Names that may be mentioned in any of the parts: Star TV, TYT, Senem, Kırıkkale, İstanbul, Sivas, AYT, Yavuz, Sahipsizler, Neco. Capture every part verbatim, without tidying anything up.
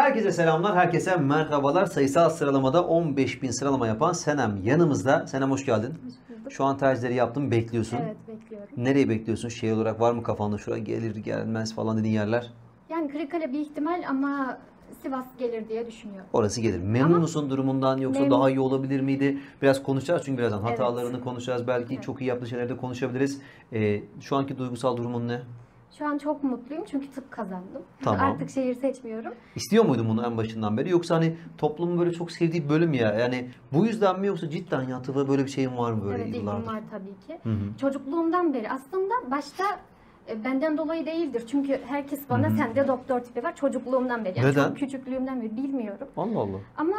Herkese selamlar, herkese merhabalar. Sayısal sıralamada on beş bin sıralama yapan Senem yanımızda. Senem hoş geldin. Hoş bulduk. Şu an tercihleri yaptım, bekliyorsun. Evet, bekliyorum. Nereye bekliyorsun? Şey olarak var mı kafanda şuraya gelir gelmez falan dediğin yerler? Yani Kırıkkale bir ihtimal ama Sivas gelir diye düşünüyorum. Orası gelir. Memnun ama musun durumundan, yoksa memnun. Daha iyi olabilir miydi? Biraz konuşacağız çünkü birazdan hatalarını evet. konuşacağız. Belki evet. çok iyi yaptığı şeyleri de konuşabiliriz. Ee, şu anki duygusal durumun ne? Şu an çok mutluyum çünkü tıp kazandım. Tamam. Artık şehir seçmiyorum. İstiyor muydun bunu en başından beri? Yoksa hani toplumun böyle çok sevdiği bölüm ya. Yani bu yüzden mi, yoksa cidden ya tıpla böyle bir şeyin var mı böyle? Evet, ilgim var tabii ki. Hı -hı. Çocukluğumdan beri aslında, başta benden dolayı değildir. Çünkü herkes bana Hı -hı. sende doktor tipi var çocukluğumdan beri. Yani neden? Çok küçüklüğümden beri bilmiyorum. Allah Allah. Ama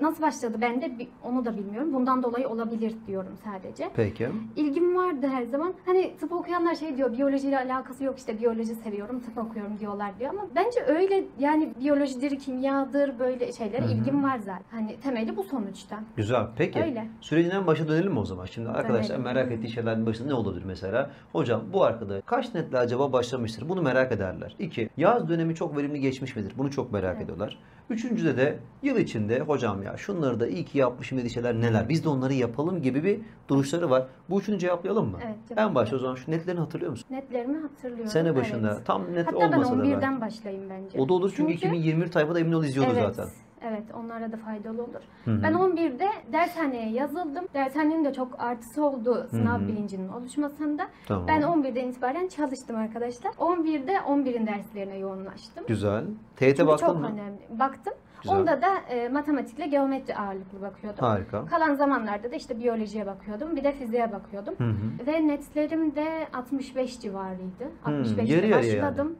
nasıl başladı bende onu da bilmiyorum. Bundan dolayı olabilir diyorum sadece. Peki. İlgim vardı her zaman. Hani tıp okuyanlar şey diyor, biyolojiyle alakası yok, işte biyoloji seviyorum, tıp okuyorum diyorlar diyor. Ama bence öyle yani, biyolojidir, kimyadır, böyle şeylere Hı-hı. ilgim var zaten. Hani temeli bu sonuçta. Güzel. Peki. Öyle. Sürecin en başa dönelim mi o zaman? Şimdi arkadaşlar dönelim. Merak ettiği şeylerin başında ne olabilir mesela? Hocam bu arkadaş kaç netle acaba başlamıştır? Bunu merak ederler. İki, yaz dönemi çok verimli geçmiş midir? Bunu çok merak evet. ediyorlar. Üçüncüde de yıl içinde hocam ya şunları da iyi ki yapmışım dediği şeyler neler? Biz de onları yapalım gibi bir duruşları var. Bu üçünü cevaplayalım mı? Evet, cevaplayalım. En başta o zaman şu netlerini hatırlıyor musun? Netlerimi hatırlıyorum. Sene başında evet. tam net hatta olmasa da. Hatta ben on birden başlayayım bence. O da olur çünkü, çünkü iki bin yirmi bir tayfada emin ol izliyordu evet. zaten. Evet, onlara da faydalı olur. Hı -hı. Ben on birde dershaneye yazıldım. Dershanenin de çok artısı oldu sınav Hı -hı. bilincinin oluşmasında. Tamam. Ben on birden itibaren çalıştım arkadaşlar. on birde on birin derslerine yoğunlaştım. Güzel. T Y T baktın çok mı? Önemli. Baktım. Güzel. Onda da e, matematikle geometri ağırlıklı bakıyordum. Harika. Kalan zamanlarda da işte biyolojiye bakıyordum. Bir de fiziğe bakıyordum. Hı -hı. Ve netlerim de altmış beş civarıydı. altmış beşte başladım. Yani.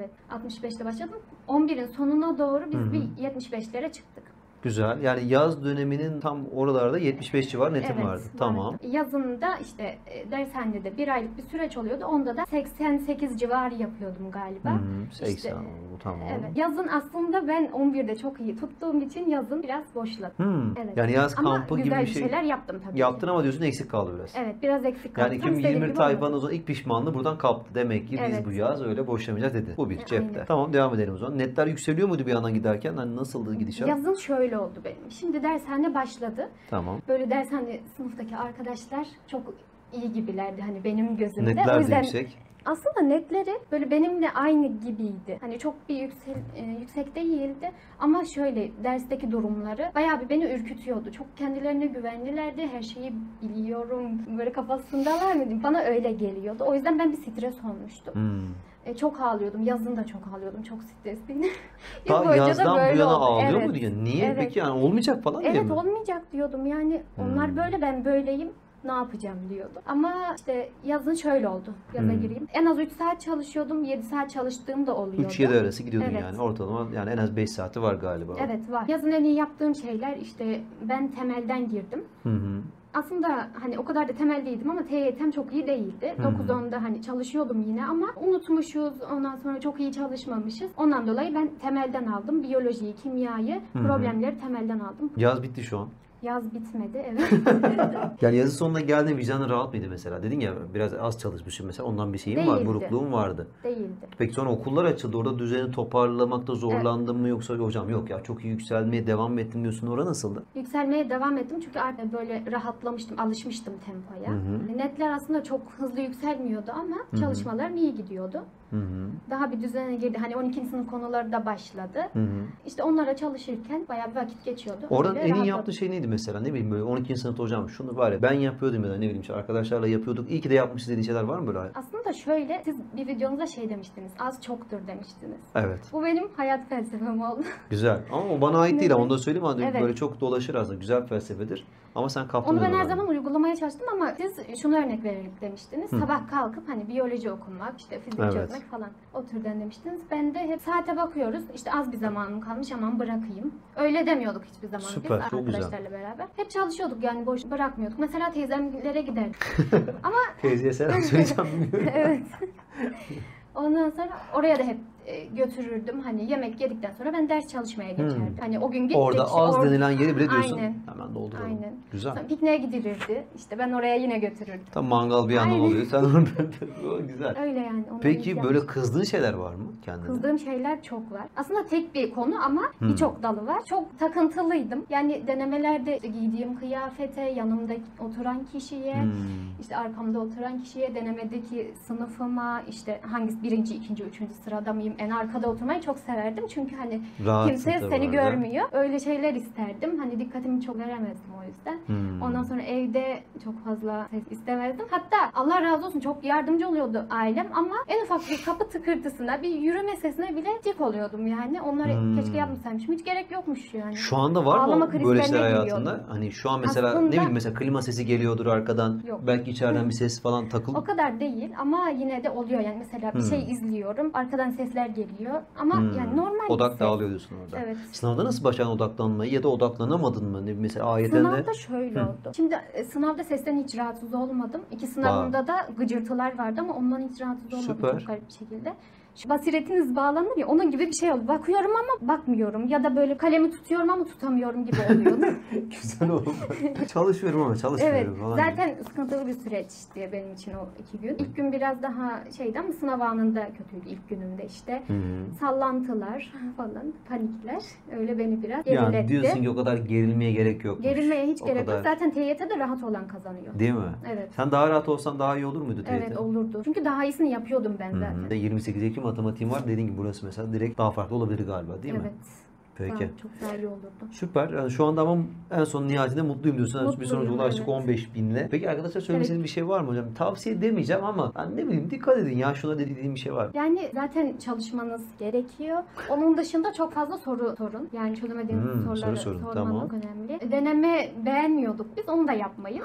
Evet, altmış beşte başladım. on birin sonuna doğru biz Hı -hı. bir yetmiş beşlere çıktık. Güzel. Yani yaz döneminin tam oralarda yetmiş beş civarı netim evet, vardı. Tamam. Vardı. Yazında işte dershanede de bir aylık bir süreç oluyordu. Onda da seksen sekiz civarı yapıyordum galiba. Hı -hı. seksen işte, tamam. Evet. Yazın aslında ben on birde çok iyi tuttuğum için yazın biraz boşladım. Hmm. Evet. Yani yaz ama kampı gibi bir şey. Şeyler yaptım tabii. Yaptın ki. Ama diyorsun eksik kaldı biraz. Evet, biraz eksik kaldı. Yani iki bin yirmi tayfanın o ilk pişmanlığı buradan kaptı. Demek ki evet. biz bu yaz öyle boşlamayacağız dedi. Bu bir cepte. Aynen. Tamam, devam edelim o zaman. Netler yükseliyor muydu bir yandan giderken? Hani nasıldı gidişat? Yazın şöyle oldu benim. Şimdi dershane başladı. Tamam. Böyle dershane sınıftaki arkadaşlar çok iyi gibilerdi hani benim gözümde. Netler o yüzden yüksek. Aslında netleri böyle benimle aynı gibiydi. Hani çok bir yüksel, e, yüksek değildi ama şöyle dersteki durumları bayağı bir beni ürkütüyordu. Çok kendilerine güvenlilerdi. Her şeyi biliyorum böyle kafasındalar mıydı? Bana öyle geliyordu. O yüzden ben bir stres olmuştum. Hmm. Çok ağlıyordum. Yazın da çok ağlıyordum. Çok stresliydim. Yıl yazdan da bu yana oldu. Ağlıyor evet. muydu? Yani? Niye? Evet. Peki yani olmayacak falan diye evet, mi? Evet olmayacak diyordum. Yani onlar hmm. böyle, ben böyleyim. Ne yapacağım diyordum. Ama işte yazın şöyle oldu. Yaza hmm. gireyim. En az üç saat çalışıyordum. yedi saat çalıştığım da oluyordu. üç yedi arası gidiyordun evet. yani. Ortalama yani en az beş saati var galiba. Evet var. Yazın en iyi yaptığım şeyler işte ben temelden girdim. Hı hı. Aslında hani o kadar da temel değildim ama T Y T'm çok iyi değildi. dokuz onda hani çalışıyordum yine ama unutmuşuz. Ondan sonra çok iyi çalışmamışız. Ondan dolayı ben temelden aldım. Biyolojiyi, kimyayı, Hı -hı. problemleri temelden aldım. Yaz bitti şu an. Yaz bitmedi evet. Yani yazın sonuna geldiğinde vicdanın rahat mıydı mesela? Dedin ya biraz az çalışmışım mesela, ondan bir şeyim var, burukluğum vardı. Değildi. Peki sonra okullar açıldı, orada düzeni toparlamakta zorlandın evet. mı, yoksa hocam yok ya çok iyi yükselmeye devam ettim diyorsun, orada nasıldı? Yükselmeye devam ettim çünkü artık böyle rahatlamıştım, alışmıştım tempoya. Hı -hı. Netler aslında çok hızlı yükselmiyordu ama Hı -hı. çalışmalarım iyi gidiyordu. Hı -hı. Daha bir düzene girdi. Hani on ikinci sınıf konuları da başladı. Hı -hı. İşte onlara çalışırken bayağı bir vakit geçiyordu. Oradan en iyi yaptığı şey neydi mesela? Ne bileyim böyle on ikinci sınıfta hocam şunu var ya ben yapıyordum ya da ne bileyim işte arkadaşlarla yapıyorduk. İyi ki de yapmışız dediği şeyler var mı böyle? Aslında şöyle, siz bir videonuzda şey demiştiniz. Az çoktur demiştiniz. Evet. Bu benim hayat felsefem oldu. Güzel. Ama o bana ait değil ama onu da söyleyeyim. Evet. Böyle çok dolaşır aslında. Güzel felsefedir. Ama sen kaptın. Onu ben her zaman uygulamaya çalıştım ama siz şunu örnek verelim demiştiniz. Hı. Sabah kalkıp hani biyoloji okumak, işte fizik evet. çözmek falan o türden demiştiniz. Ben de hep saate bakıyoruz. İşte az bir zamanım kalmış aman bırakayım. Öyle demiyorduk hiçbir zaman. Süper, biz arkadaşlarla güzel. Beraber. Hep çalışıyorduk yani boş bırakmıyorduk. Mesela teyzemlere giderdik. Ama teyzeye selam söyleyeceğim. Evet. Ondan sonra oraya da hep götürürdüm. Hani yemek yedikten sonra ben ders çalışmaya geçerdim. Hmm. Hani o gün gittik. Orada az or denilen yeri bile diyorsun. Aynen. Hemen dolduralım. Aynen. Güzel. Sonra pikniğe gidilirdi. İşte ben oraya yine götürürdüm. Tam mangal bir yandan oluyor. Sen güzel. Öyle yani. Peki böyle yapmış. Kızdığın şeyler var mı kendine? Kızdığım şeyler çok var. Aslında tek bir konu ama hmm. birçok dalı var. Çok takıntılıydım. Yani denemelerde işte giydiğim kıyafete, yanımda oturan kişiye, hmm. işte arkamda oturan kişiye, denemedeki sınıfıma, işte hangisi birinci, ikinci, üçüncü sırada mıyım? En arkada oturmayı çok severdim çünkü hani rahat kimse seni görmüyor. Öyle şeyler isterdim. Hani dikkatimi çok veremezdim o yüzden. Hmm. Ondan sonra evde çok fazla ses istemezdim. Hatta Allah razı olsun çok yardımcı oluyordu ailem ama en ufak bir kapı tıkırtısına, bir yürüme sesine bile dik oluyordum yani. Onları hmm. keşke yapmasaymışım. Hiç gerek yokmuş yani. Şu anda var mı böyle şeyler hayatında? Giriyordu. Hani şu an mesela aslında, ne bileyim mesela klima sesi geliyordur arkadan. Yok. Belki içeriden bir ses falan takılıyor. O kadar değil ama yine de oluyor yani mesela bir hmm. şey izliyorum. Arkadan sesler geliyor ama hmm. yani normal. Odak dağılıyor diyorsun orada. Evet. Sınavda nasıl başardın odaklanmayı ya da odaklanamadın mı? Mesela A Y T'de. Sınavda şöyle hmm. oldu. Şimdi sınavda sesten hiç rahatsız olmadım. İki sınavımda Aa. da gıcırtılar vardı ama ondan hiç rahatsız olmadım. Süper. Çok garip bir şekilde. Basiretiniz bağlanır ya, onun gibi bir şey oldu. Bakıyorum ama bakmıyorum ya da böyle kalemi tutuyorum ama tutamıyorum gibi oluyor. Güzel oldu. Çalışıyorum ama çalışmıyorum evet, falan. Zaten gibi. Sıkıntılı bir süreç diye benim için o iki gün. İlk gün biraz daha şeydi ama sınav anında kötüydü ilk günümde işte. Hmm. Sallantılar falan, panikler öyle beni biraz geriletti. Yani diyorsun ki o kadar gerilmeye gerek yok. Gerilmeye hiç o gerek kadar... yok. Zaten T Y T'de rahat olan kazanıyor. Değil mi? Evet. Sen daha rahat olsan daha iyi olur muydu T Y T? Evet olurdu. Çünkü daha iyisini yapıyordum ben zaten. Hmm. yirmi sekiz Ekim matematiğim var. Dediğin gibi burası mesela direkt daha farklı olabilir galiba değil evet. mi? Evet. Peki. Çok değerli olurdu. Süper. Yani şu anda ama en son nihayetinde mutluyum diyorsun. Mutluyum, bir sonucu ulaştık evet. on beş binle. Peki arkadaşlar söylemeseniz evet. bir şey var mı hocam? Tavsiye demeyeceğim ama ben ne bileyim dikkat edin ya şuna dediğim bir şey var. Yani zaten çalışmanız gerekiyor. Onun dışında çok fazla soru sorun. Yani çözemediğiniz hmm, soruları soru sormak tamam. önemli. Deneme beğenmiyorduk biz. Onu da yapmayın.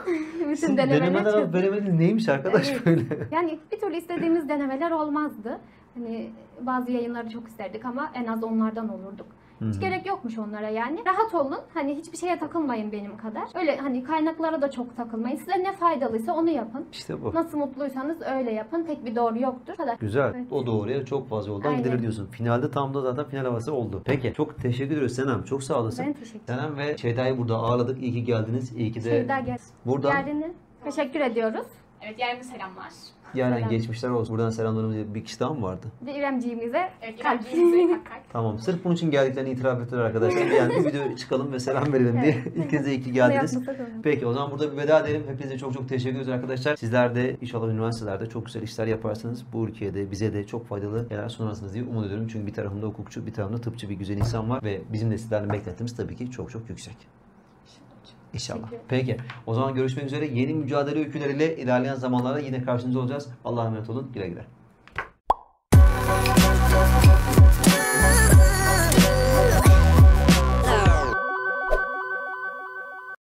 Bütün denemeler çok... denemeler neymiş arkadaş evet. böyle? Yani bir türlü istediğimiz denemeler olmazdı. Hani bazı yayınları çok isterdik ama en az onlardan olurduk. Hiç hmm. gerek yokmuş onlara yani. Rahat olun. Hani hiçbir şeye takılmayın benim kadar. Öyle hani kaynaklara da çok takılmayın. Size ne faydalıysa onu yapın. İşte bu. Nasıl mutluysanız öyle yapın. Tek bir doğru yoktur. Kadar. Güzel. Evet. O doğruya çok fazla yoldan gidilir diyorsun. Finalde tam da zaten final havası oldu. Peki. Çok teşekkür ediyoruz Senem. Çok sağ olasın. Ben teşekkür ederim. Senem ve Şeyda'yı burada ağırladık. İyi ki geldiniz. İyi ki de Şeyda gel. Buradan... Geldiniz. Teşekkür ediyoruz. Evet, yarın selamlar. Yarın selam. Geçmişler olsun. Buradan selamlarımız bir kişi daha mı vardı? Bir İremciğimize. Evet, İremciğimize. Tamam. Sırf bunun için geldiklerini itiraf ettiler arkadaşlar. Yani bir video çıkalım ve selam verelim evet. diye. İlk kez de iyi ki geldiniz. Peki o zaman burada bir veda edelim. Hepinize çok çok teşekkür ederiz arkadaşlar. Sizler de inşallah üniversitelerde çok güzel işler yaparsanız bu ülkede bize de çok faydalı şeyler sunarsınız diye umut ediyorum. Çünkü bir tarafımda hukukçu, bir tarafımda tıpçı bir güzel insan var ve bizim de sizlerden beklentimiz tabii ki çok çok yüksek. İnşallah. Peki. Peki. O zaman görüşmek üzere. Yeni mücadele öyküleriyle ilerleyen zamanlarda yine karşınızda olacağız. Allah'a emanet olun. Güle güle.